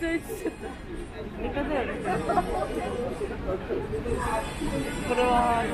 然ネタだよね。これは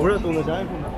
俺らと同じ iPhone だ。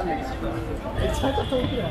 めちゃくちゃ遠くだよ。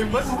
え、マジで？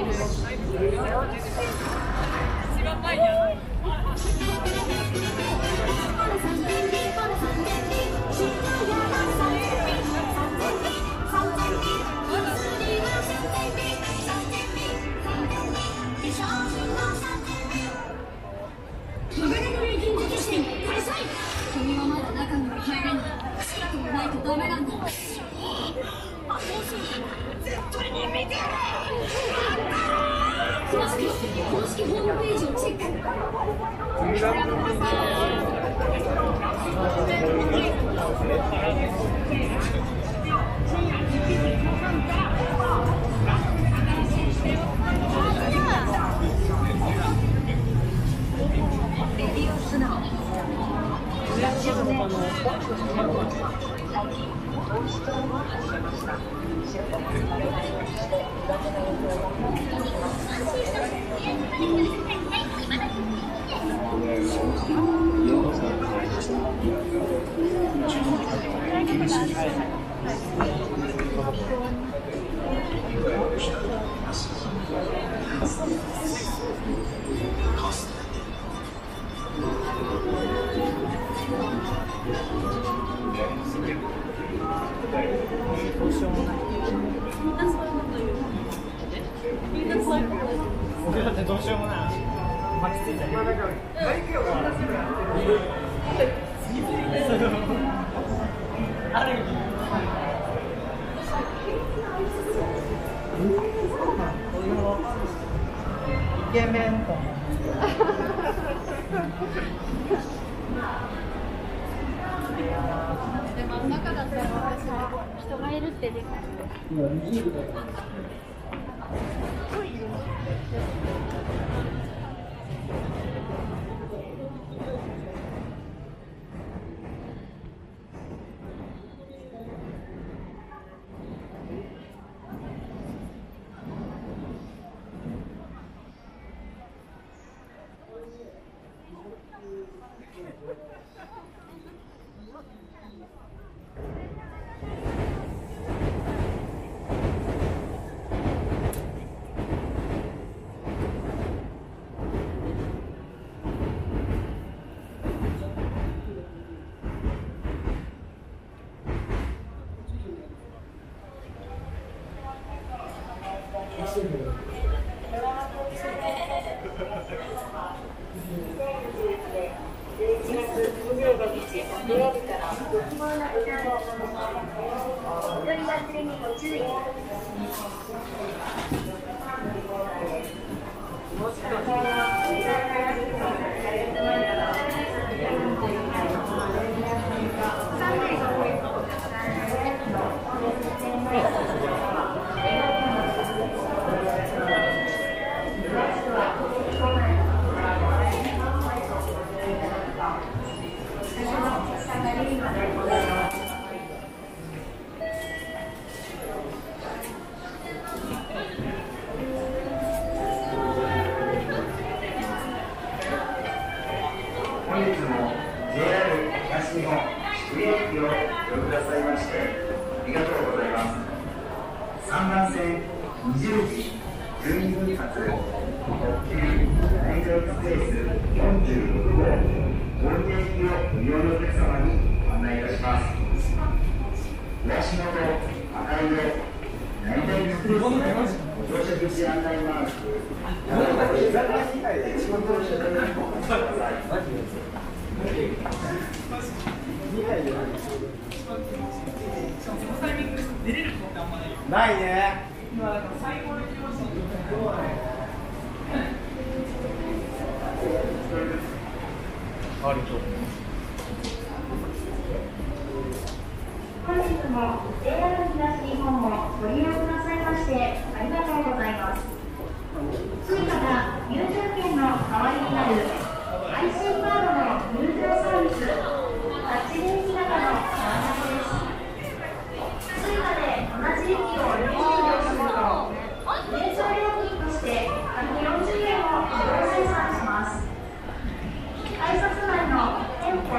挨拶前の店舗